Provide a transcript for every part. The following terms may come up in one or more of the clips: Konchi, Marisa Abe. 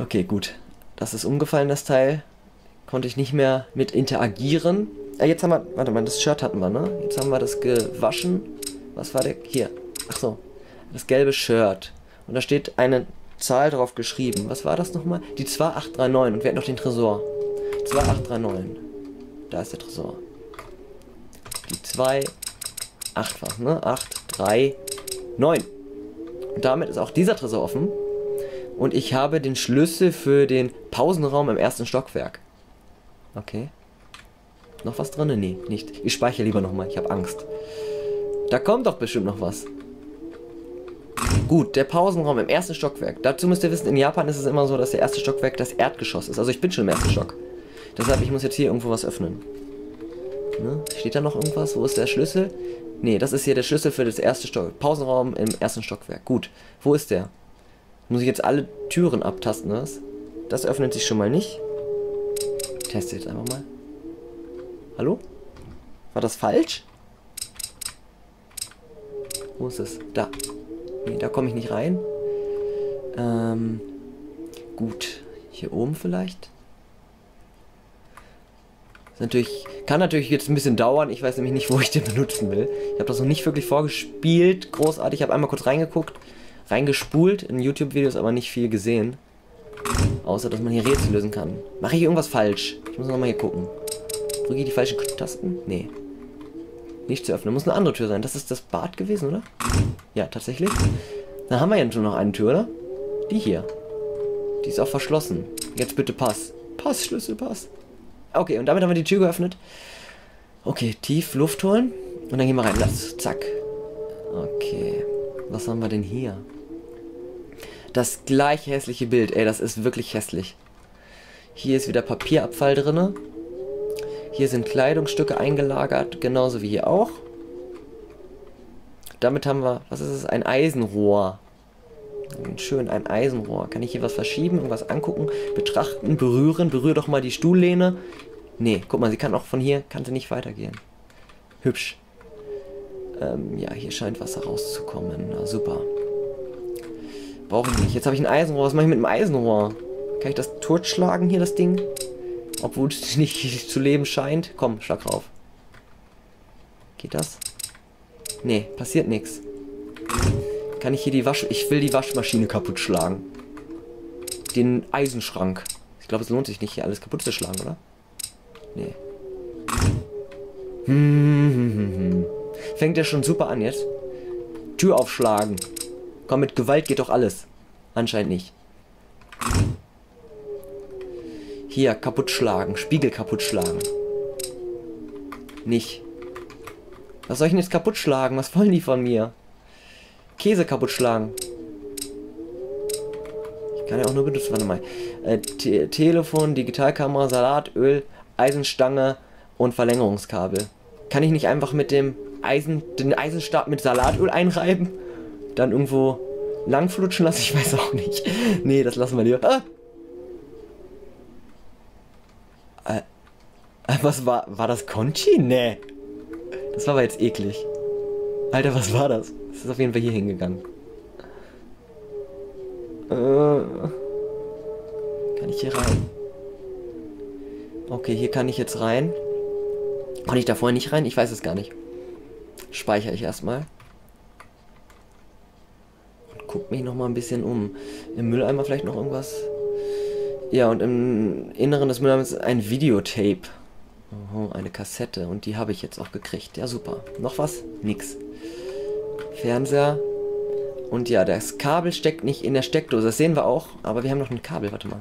Okay, gut. Das ist umgefallen, das Teil. Konnte ich nicht mehr mit interagieren. Jetzt haben wir... Warte mal, das Shirt hatten wir, ne? Jetzt haben wir das gewaschen. Was war der? Hier. Ach so. Das gelbe Shirt. Und da steht eine Zahl drauf geschrieben. Was war das nochmal? Die 2839. Und wir hatten noch den Tresor. 2839. Da ist der Tresor. Die 2... 8 war es, ne? 839. Und damit ist auch dieser Tresor offen. Und ich habe den Schlüssel für den Pausenraum im ersten Stockwerk. Okay. Noch was drin? Nee, nicht. Ich speichere lieber nochmal. Ich habe Angst. Da kommt doch bestimmt noch was. Gut, der Pausenraum im ersten Stockwerk. Dazu müsst ihr wissen, in Japan ist es immer so, dass der erste Stockwerk das Erdgeschoss ist. Also ich bin schon im ersten Stock. Deshalb, ich muss jetzt hier irgendwo was öffnen. Ne? Steht da noch irgendwas? Wo ist der Schlüssel? Nee, das ist hier der Schlüssel für das erste Stockwerk. Pausenraum im ersten Stockwerk. Gut, wo ist der? Muss ich jetzt alle Türen abtasten, was? Das öffnet sich schon mal nicht. Ich teste jetzt einfach mal. Hallo? War das falsch? Wo ist es? Da. Nee, da komme ich nicht rein. Gut. Hier oben vielleicht? Ist natürlich... Kann natürlich jetzt ein bisschen dauern. Ich weiß nämlich nicht, wo ich den benutzen will. Ich habe das noch nicht wirklich vorgespielt. Großartig. Ich habe einmal kurz reingeguckt. Reingespult in YouTube-Videos, aber nicht viel gesehen. Außer, dass man hier Rätsel lösen kann. Mache ich irgendwas falsch? Ich muss nochmal hier gucken. Drücke ich die falschen Tasten? Nee. Nicht zu öffnen. Muss eine andere Tür sein. Das ist das Bad gewesen, oder? Ja, tatsächlich. Dann haben wir ja schon noch eine Tür, oder? Die hier. Die ist auch verschlossen. Jetzt bitte Pass. Pass, Schlüssel, Pass. Okay, und damit haben wir die Tür geöffnet. Okay, tief Luft holen. Und dann gehen wir rein. Lass, zack. Okay. Was haben wir denn hier? Das gleich hässliche Bild. Ey, das ist wirklich hässlich. Hier ist wieder Papierabfall drin. Hier sind Kleidungsstücke eingelagert. Genauso wie hier auch. Damit haben wir... Was ist es? Ein Eisenrohr. Schön, ein Eisenrohr. Kann ich hier was verschieben? Irgendwas angucken? Betrachten? Berühren? Berühre doch mal die Stuhllehne. Nee, guck mal, sie kann auch von hier... Kann sie nicht weitergehen. Hübsch. Ja, hier scheint Wasser rauszukommen. Na, super. Brauche ich nicht. Jetzt habe ich ein Eisenrohr. Was mache ich mit dem Eisenrohr? Kann ich das totschlagen hier, das Ding? Obwohl es nicht zu leben scheint. Komm, schlag drauf. Geht das? Nee, passiert nichts. Kann ich hier die Ich will die Waschmaschine kaputt schlagen. Den Eisenschrank. Ich glaube, es lohnt sich nicht, hier alles kaputt zu schlagen, oder? Nee. Fängt ja schon super an jetzt. Tür aufschlagen. Komm, mit Gewalt geht doch alles. Anscheinend nicht. Hier, kaputt schlagen. Spiegel kaputt schlagen. Nicht. Was soll ich denn jetzt kaputt schlagen? Was wollen die von mir? Käse kaputt schlagen. Ich kann ja auch nur benutzen. Warte mal. Telefon, Digitalkamera, Salat, Öl, Eisenstange und Verlängerungskabel. Kann ich nicht einfach mit dem den Eisenstab mit Salatöl einreiben? Dann irgendwo langflutschen lassen? Ich weiß auch nicht. Nee, das lassen wir lieber. Ah! Was war... War das Conchi? Nee. Das war aber jetzt eklig. Alter, was war das? Das ist auf jeden Fall hier hingegangen. Kann ich hier rein? Okay, hier kann ich jetzt rein. Konnte ich da vorher nicht rein? Ich weiß es gar nicht. Speichere ich erstmal. Und guck mich nochmal ein bisschen um. Im Mülleimer vielleicht noch irgendwas? Ja, und im Inneren des Mülleimers ist ein Videotape. Oh, eine Kassette. Und die habe ich jetzt auch gekriegt. Ja, super. Noch was? Nix. Fernseher. Und ja, das Kabel steckt nicht in der Steckdose. Das sehen wir auch. Aber wir haben noch ein Kabel. Warte mal.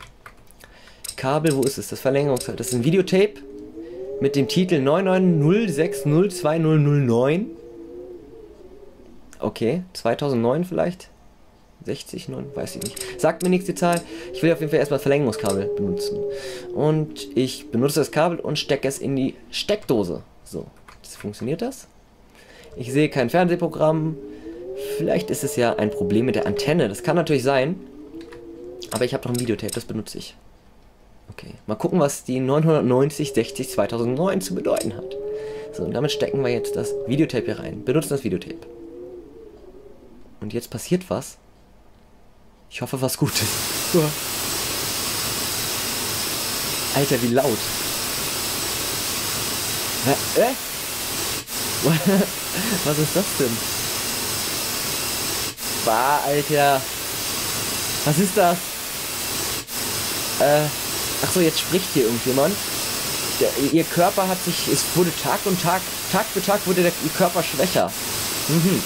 Kabel, wo ist es? Das Verlängerungsteil. Das ist ein Videotape. Mit dem Titel 990602009. Okay, 2009 vielleicht? 60, 9, weiß ich nicht. Sagt mir nichts die Zahl. Ich will auf jeden Fall erstmal Verlängerungskabel benutzen. Und ich benutze das Kabel und stecke es in die Steckdose. So, funktioniert das? Ich sehe kein Fernsehprogramm. Vielleicht ist es ja ein Problem mit der Antenne. Das kann natürlich sein. Aber ich habe noch ein Videotape, das benutze ich. Okay, mal gucken, was die 990602009 zu bedeuten hat. So, und damit stecken wir jetzt das Videotape hier rein. Benutzen das Videotape. Und jetzt passiert was. Ich hoffe, was Gutes. Alter, wie laut. Was ist das denn? Bah, Alter. Was ist das? Ach so, jetzt spricht hier irgendjemand. Ihr Körper hat sich... Es wurde Tag für Tag wurde ihr Körper schwächer. Mhm.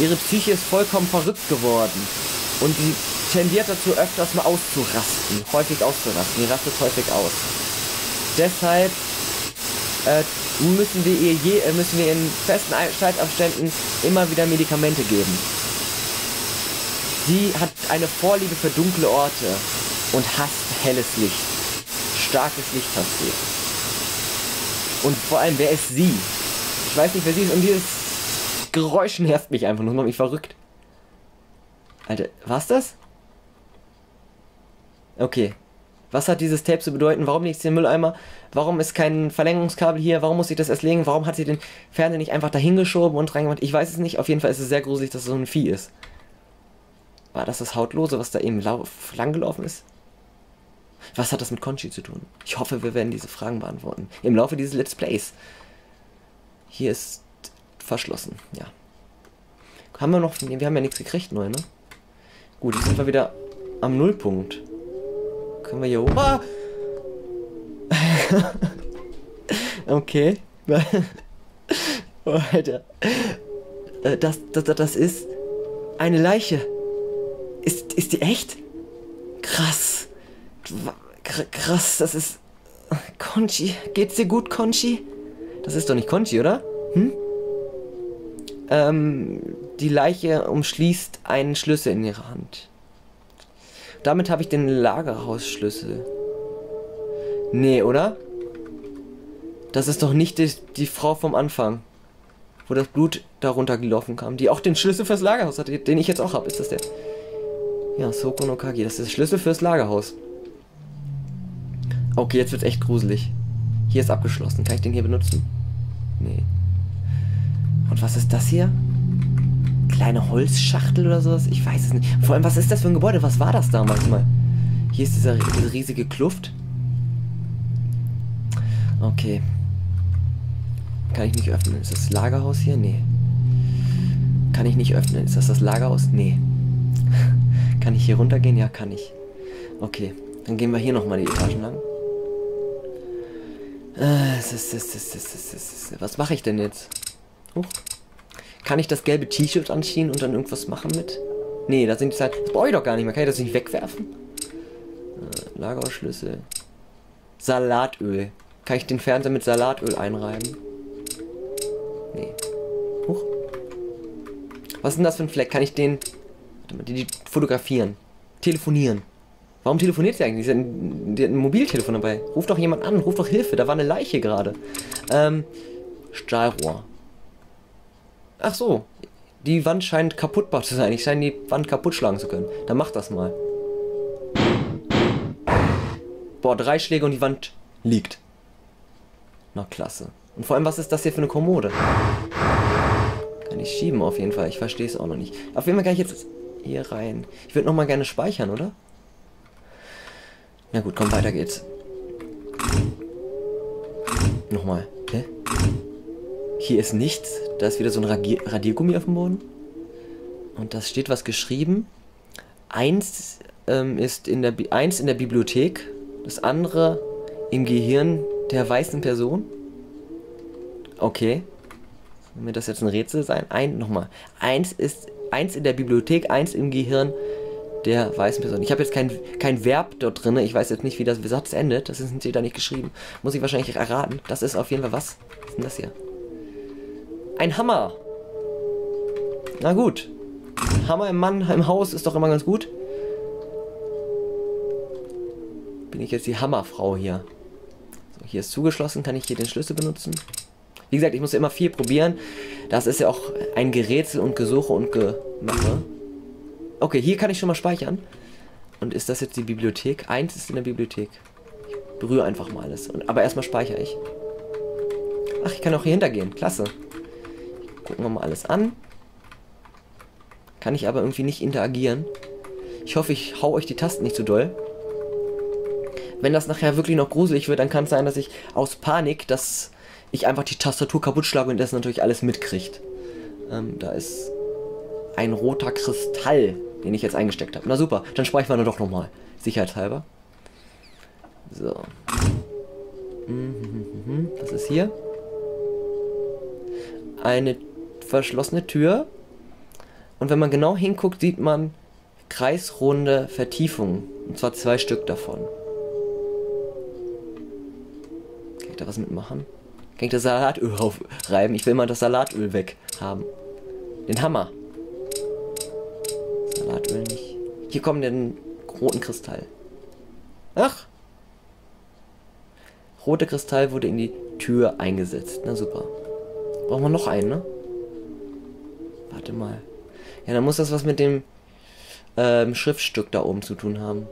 Ihre Psyche ist vollkommen verrückt geworden. Und sie tendiert dazu, öfters mal auszurasten. Sie rastet häufig aus. Deshalb müssen wir in festen Zeitabständen immer wieder Medikamente geben. Sie hat eine Vorliebe für dunkle Orte und hasst helles Licht. Starkes Licht hat sie. Und vor allem, wer ist sie? Ich weiß nicht, wer sie ist, und dieses Geräusch nervt mich einfach nur, macht mich verrückt. Alter, war's das? Okay. Was hat dieses Tape zu bedeuten? Warum liegt es hier im Mülleimer? Warum ist kein Verlängerungskabel hier? Warum muss ich das erst legen? Warum hat sie den Fernseher nicht einfach dahin geschoben und reingemacht? Ich weiß es nicht. Auf jeden Fall ist es sehr gruselig, dass es so ein Vieh ist. War das das Hautlose, was da eben langgelaufen ist? Was hat das mit Conchi zu tun? Ich hoffe, wir werden diese Fragen beantworten. Im Laufe dieses Let's Plays. Hier ist verschlossen, ja. Haben wir noch... Wir haben ja nichts gekriegt neu, ne? Gut, jetzt sind wir wieder am Nullpunkt. Können wir hier hoch... Ah! Okay. Oh, Alter. Das ist... Eine Leiche. Ist die echt? Krass. Krass, das ist... Conchi. Geht's dir gut, Conchi? Das ist doch nicht Conchi, oder? Hm? Die Leiche umschließt einen Schlüssel in ihrer Hand. Damit habe ich den Lagerhausschlüssel. Nee, oder? Das ist doch nicht die Frau vom Anfang, wo das Blut darunter gelaufen kam, die auch den Schlüssel fürs Lagerhaus hatte, den ich jetzt auch habe. Ist das der? Ja, Soko no Kagi, das ist der Schlüssel fürs Lagerhaus. Okay, jetzt wird's echt gruselig. Hier ist abgeschlossen. Kann ich den hier benutzen? Nee. Und was ist das hier? Kleine Holzschachtel oder sowas? Ich weiß es nicht. Vor allem, was ist das für ein Gebäude? Was war das damals mal? Hier ist diese riesige Kluft. Okay. Kann ich nicht öffnen. Ist das Lagerhaus hier? Nee. Kann ich nicht öffnen. Ist das das Lagerhaus? Nee. Kann ich hier runtergehen? Ja, kann ich. Okay. Dann gehen wir hier nochmal die Etagen lang. Was mache ich denn jetzt? Huch. Kann ich das gelbe T-Shirt anziehen und dann irgendwas machen mit? Nee, da sind die Zeit. Das brauche ich doch gar nicht mehr. Kann ich das nicht wegwerfen? Lagerschlüssel. Salatöl. Kann ich den Fernseher mit Salatöl einreiben? Nee. Huch. Was ist denn das für ein Fleck? Kann ich den... Warte mal, die fotografieren. Telefonieren. Warum telefoniert sie eigentlich? Sie hat ein Mobiltelefon dabei. Ruf doch jemand an. Ruf doch Hilfe. Da war eine Leiche gerade. Stahlrohr. Ach so, die Wand scheint kaputtbar zu sein. Ich scheine die Wand kaputt schlagen zu können. Dann mach das mal. Boah, 3 Schläge und die Wand liegt. Na klasse. Und vor allem, was ist das hier für eine Kommode? Kann ich schieben auf jeden Fall. Ich verstehe es auch noch nicht. Auf jeden Fall kann ich jetzt hier rein. Ich würde nochmal gerne speichern, oder? Na gut, komm, weiter geht's. Nochmal. Hä? Hier ist nichts. Da ist wieder so ein Radiergummi auf dem Boden. Und da steht was geschrieben. Eins ist in der Bibliothek. Das andere im Gehirn der weißen Person. Okay. Soll mir das jetzt ein Rätsel sein? Nochmal. Eins in der Bibliothek, eins im Gehirn der weißen Person. Ich habe jetzt kein Verb dort drin. Ich weiß jetzt nicht, wie der Satz endet. Das ist da nicht geschrieben. Muss ich wahrscheinlich erraten. Das ist auf jeden Fall was. Was ist denn das hier? Ein Hammer. Na gut. Hammer im Mann, im Haus ist doch immer ganz gut. Bin ich jetzt die Hammerfrau hier. So, hier ist zugeschlossen. Kann ich hier den Schlüssel benutzen? Wie gesagt, ich muss ja immer viel probieren. Das ist ja auch ein Gerätsel und Gesuche und Gemache. Okay, hier kann ich schon mal speichern. Und ist das jetzt die Bibliothek? Eins ist in der Bibliothek. Ich berühre einfach mal alles. Aber erstmal speichere ich. Ach, ich kann auch hier hintergehen. Klasse. Gucken wir mal alles an. Kann ich aber irgendwie nicht interagieren. Ich hoffe, ich hau euch die Tasten nicht zu doll. wenn das nachher wirklich noch gruselig wird, dann kann es sein, dass ich aus Panik, dass ich einfach die Tastatur kaputt schlage und das natürlich alles mitkriegt. Da ist ein roter Kristall, den ich jetzt eingesteckt habe. Na super, dann speichern wir doch nochmal. Sicherheitshalber. So. Das ist hier. Eine verschlossene Tür. Und wenn man genau hinguckt, sieht man kreisrunde Vertiefungen. Und zwar 2 Stück davon. Kann ich da was mitmachen? Kann ich das Salatöl aufreiben? Ich will mal das Salatöl weg haben. Den Hammer. Salatöl nicht. Hier kommen den roten Kristall. Ach! Roter Kristall wurde in die Tür eingesetzt. Na super. Brauchen wir noch einen, ne? Warte mal. Ja, dann muss das was mit dem Schriftstück da oben zu tun haben.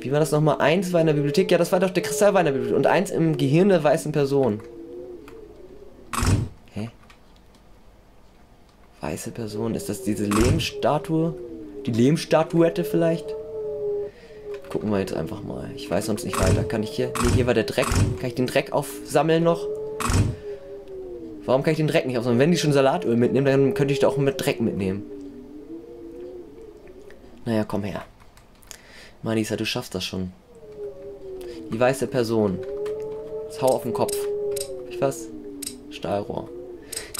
Wie war das nochmal? 1 war in der Bibliothek. Ja, das war doch der Kristall war in der Bibliothek. Und 1 im Gehirn der weißen Person. Hä? Weiße Person? Ist das diese Lehmstatue? Die Lehmstatuette vielleicht? Gucken wir jetzt einfach mal. Ich weiß sonst nicht weiter. Kann ich hier... Nee, hier war der Dreck. Kann ich den Dreck aufsammeln noch? Warum kann ich den Dreck nicht aufsammeln? Wenn die schon Salatöl mitnehmen, dann könnte ich da auch mit Dreck mitnehmen. Naja, komm her. Marisa, du schaffst das schon. Die weiße Person. Das Hau auf den Kopf. Ich was? Stahlrohr.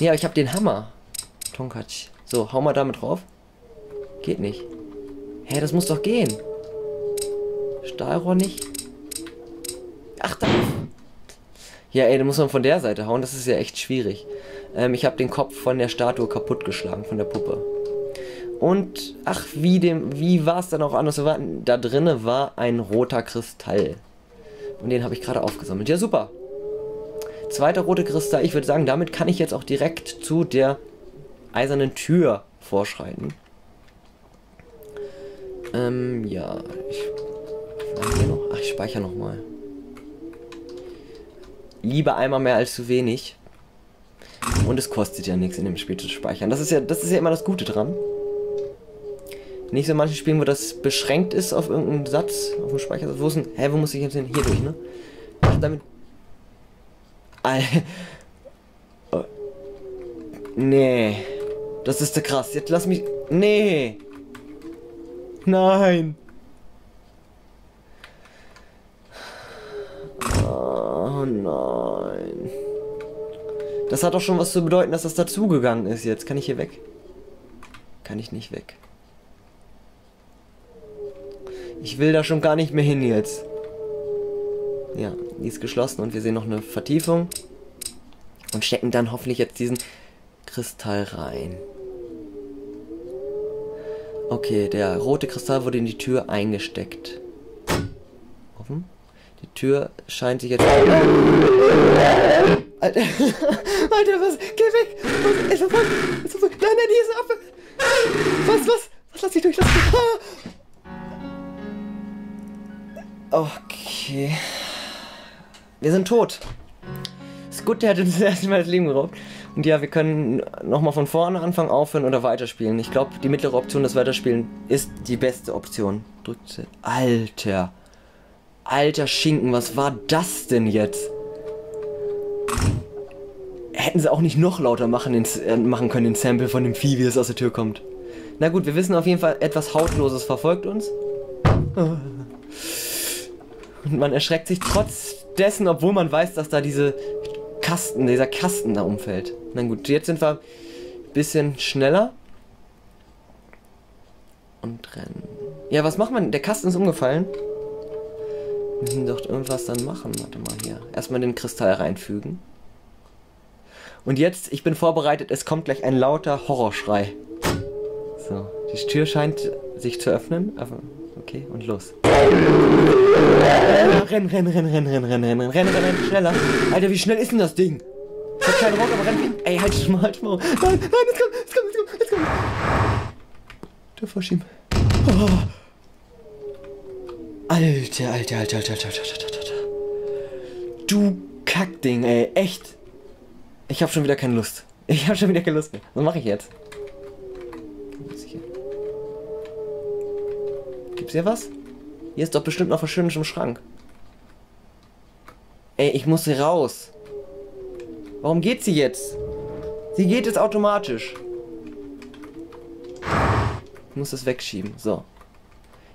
Nee, aber ich hab den Hammer. Tonkatsch. So, hau mal damit drauf. Geht nicht. Hä, das muss doch gehen. Stahlrohr nicht. Ach, da. Ja, ey, da muss man von der Seite hauen. Das ist ja echt schwierig. Ich habe den Kopf von der Statue kaputtgeschlagen, von der Puppe. Und, ach, wie war es dann auch anders? Da drinnen war ein roter Kristall. Und den habe ich gerade aufgesammelt. Ja, super. Zweiter roter Kristall. Ich würde sagen, damit kann ich jetzt auch direkt zu der eisernen Tür vorschreiten. Ja, ich speichere nochmal. Lieber einmal mehr als zu wenig. Und es kostet ja nichts in dem Spiel zu speichern. Das ist ja immer das Gute dran. Nicht so in manchen Spielen, wo das beschränkt ist auf irgendeinen Satz, auf einen Speichersatz. Wo ist denn, hä, wo muss ich jetzt hin? Hier durch, ne? Ach, damit... Oh. Nee. Das ist so krass. Jetzt lass mich... Nee. Nein. Oh nein. Das hat doch schon was zu bedeuten, dass das dazugegangen ist jetzt. Kann ich hier weg? Kann ich nicht weg. Ich will da schon gar nicht mehr hin jetzt. Ja, die ist geschlossen und wir sehen noch eine Vertiefung. Und stecken dann hoffentlich jetzt diesen Kristall rein. Okay, der rote Kristall wurde in die Tür eingesteckt. Offen? Die Tür scheint sich jetzt... Alter, was? Geh weg! Was? Ist verfolgt! Nein, nein, hier ist eine Affe! Was? Was? Lass dich durch, lass dich durch! Okay... Wir sind tot! Squid, der hat uns das erste Mal das Leben geraubt. Und ja, wir können nochmal von vorne anfangen, aufhören oder weiterspielen. Ich glaube, die mittlere Option, das Weiterspielen, ist die beste Option. Drückt... Alter! Alter Schinken, was war das denn jetzt? Hätten sie auch nicht noch lauter machen können, den Sample von dem Vieh, wie es aus der Tür kommt. Na gut, wir wissen auf jeden Fall, etwas Hautloses verfolgt uns. Und man erschreckt sich trotz dessen, obwohl man weiß, dass da dieser Kasten da umfällt. Na gut, jetzt sind wir ein bisschen schneller. Und rennen. Ja, was macht man? Der Kasten ist umgefallen. Wir müssen doch irgendwas dann machen. Warte mal hier. Erstmal den Kristall reinfügen. Und jetzt, ich bin vorbereitet, es kommt gleich ein lauter Horrorschrei. So, die Tür scheint sich zu öffnen. Okay, und los. Renn, schneller. Alter, wie schnell ist denn das Ding? Ich hab keinen Rock, aber renn. Ey, halt schon mal. Nein, es kommt. Du verschieben. Oh. Alter. Du Kackding, ey, echt. Ich hab schon wieder keine Lust. mehr. Was mache ich jetzt? Gibt's hier was? Hier ist doch bestimmt noch was Schönes im Schrank. Ey, ich muss hier raus. Warum geht sie jetzt? Sie geht jetzt automatisch. Ich muss das wegschieben. So.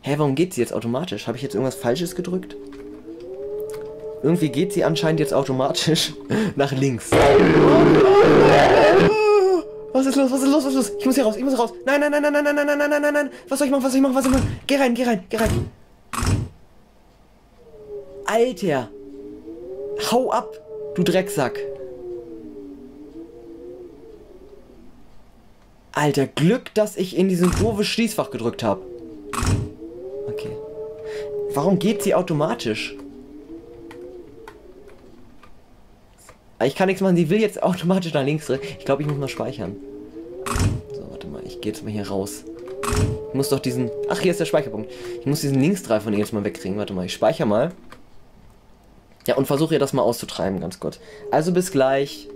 Hä, warum geht sie jetzt automatisch? Habe ich jetzt irgendwas Falsches gedrückt? Irgendwie geht sie anscheinend jetzt automatisch nach links. Was ist los? Was ist los? Was ist los? Ich muss hier raus. Ich muss hier raus. Nein, nein, nein, nein, nein, nein, nein, nein, nein, nein, nein. Was soll ich machen? Was soll ich machen? Was soll ich machen? Geh rein, geh rein, geh rein. Alter. Hau ab, du Drecksack. Alter, Glück, dass ich in diesem doofen Schließfach gedrückt habe. Okay. Warum geht sie automatisch? Ich kann nichts machen, sie will jetzt automatisch nach links. Ich glaube, ich muss mal speichern. So, warte mal, ich gehe jetzt mal hier raus. Ich muss doch diesen... Ach, hier ist der Speicherpunkt. Ich muss diesen Linksdreier von ihr jetzt mal wegkriegen. Warte mal, ich speichere mal. Ja, und versuche ihr das mal auszutreiben, ganz kurz. Also bis gleich.